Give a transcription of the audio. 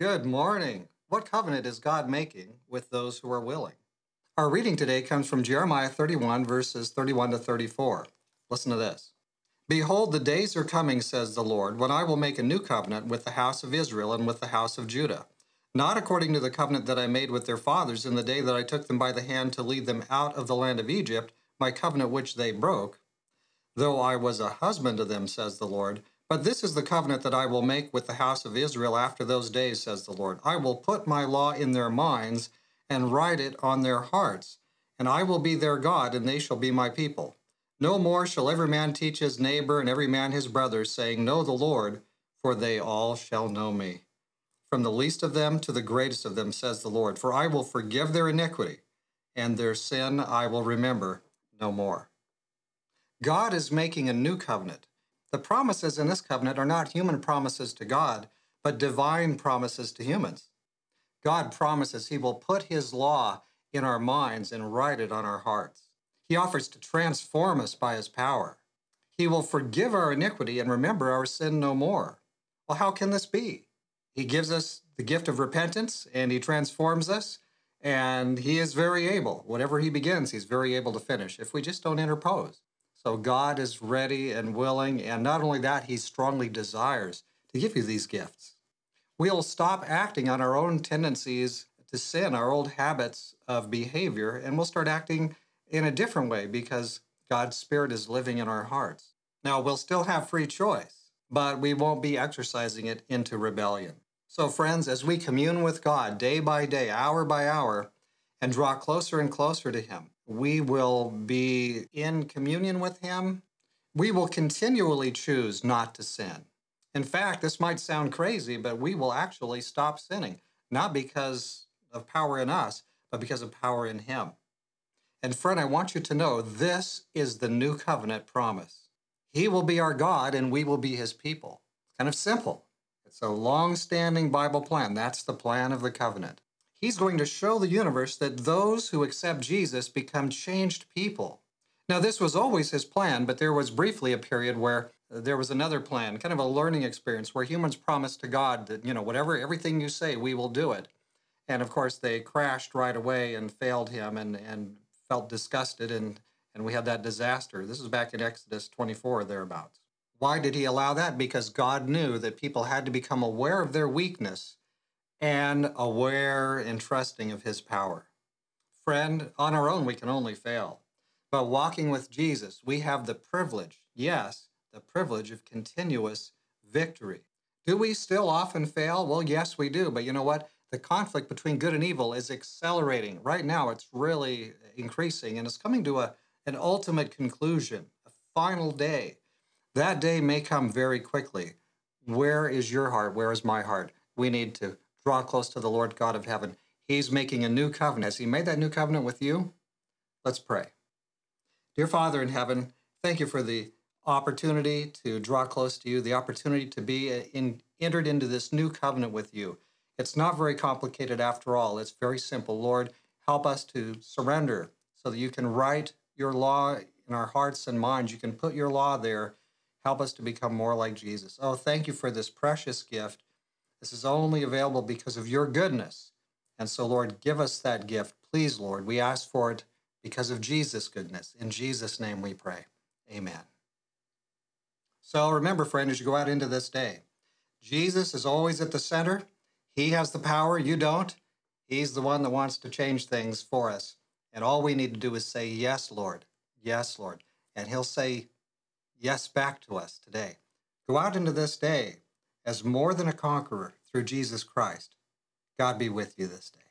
Good morning. What covenant is God making with those who are willing? Our reading today comes from Jeremiah 31, verses 31 to 34. Listen to this. Behold, the days are coming, says the Lord, when I will make a new covenant with the house of Israel and with the house of Judah, not according to the covenant that I made with their fathers in the day that I took them by the hand to lead them out of the land of Egypt, my covenant which they broke, though I was a husband to them, says the Lord. But this is the covenant that I will make with the house of Israel after those days, says the Lord. I will put my law in their minds and write it on their hearts, and I will be their God, and they shall be my people. No more shall every man teach his neighbor and every man his brother, saying, Know the Lord, for they all shall know me. From the least of them to the greatest of them, says the Lord, for I will forgive their iniquity, and their sin I will remember no more. God is making a new covenant. The promises in this covenant are not human promises to God, but divine promises to humans. God promises he will put his law in our minds and write it on our hearts. He offers to transform us by his power. He will forgive our iniquity and remember our sin no more. Well, how can this be? He gives us the gift of repentance, and he transforms us, and he is very able. Whatever he begins, he's very able to finish if we just don't interpose. So God is ready and willing, and not only that, he strongly desires to give you these gifts. We'll stop acting on our own tendencies to sin, our old habits of behavior, and we'll start acting in a different way because God's Spirit is living in our hearts. Now, we'll still have free choice, but we won't be exercising it into rebellion. So friends, as we commune with God day by day, hour by hour, and draw closer and closer to him, we will be in communion with him. We will continually choose not to sin. In fact, this might sound crazy, but we will actually stop sinning, not because of power in us, but because of power in him. And friend, I want you to know this is the new covenant promise. He will be our God and we will be his people. It's kind of simple. It's a long-standing Bible plan. That's the plan of the covenant. He's going to show the universe that those who accept Jesus become changed people. Now, this was always his plan, but there was briefly a period where there was another plan, kind of a learning experience where humans promised to God that, whatever, everything you say, we will do it. And of course, they crashed right away and failed him and felt disgusted, and we had that disaster. This is back in Exodus 24 or thereabouts. Why did he allow that? Because God knew that people had to become aware of their weakness and aware and trusting of his power. Friend, on our own, we can only fail. But walking with Jesus, we have the privilege, yes, the privilege of continuous victory. Do we still often fail? Well, yes, we do. But you know what? The conflict between good and evil is accelerating. Right now, it's really increasing, and it's coming to an ultimate conclusion, a final day. That day may come very quickly. Where is your heart? Where is my heart? We need to draw close to the Lord God of heaven. He's making a new covenant. Has he made that new covenant with you? Let's pray. Dear Father in heaven, thank you for the opportunity to draw close to you, the opportunity to be entered into this new covenant with you. It's not very complicated after all. It's very simple. Lord, help us to surrender so that you can write your law in our hearts and minds. You can put your law there. Help us to become more like Jesus. Oh, thank you for this precious gift. This is only available because of your goodness. And so, Lord, give us that gift. Please, Lord, we ask for it because of Jesus' goodness. In Jesus' name we pray. Amen. So remember, friend, as you go out into this day, Jesus is always at the center. He has the power. You don't. He's the one that wants to change things for us. And all we need to do is say, yes, Lord. Yes, Lord. And he'll say yes back to us today. Go out into this day as more than a conqueror through Jesus Christ. God be with you this day.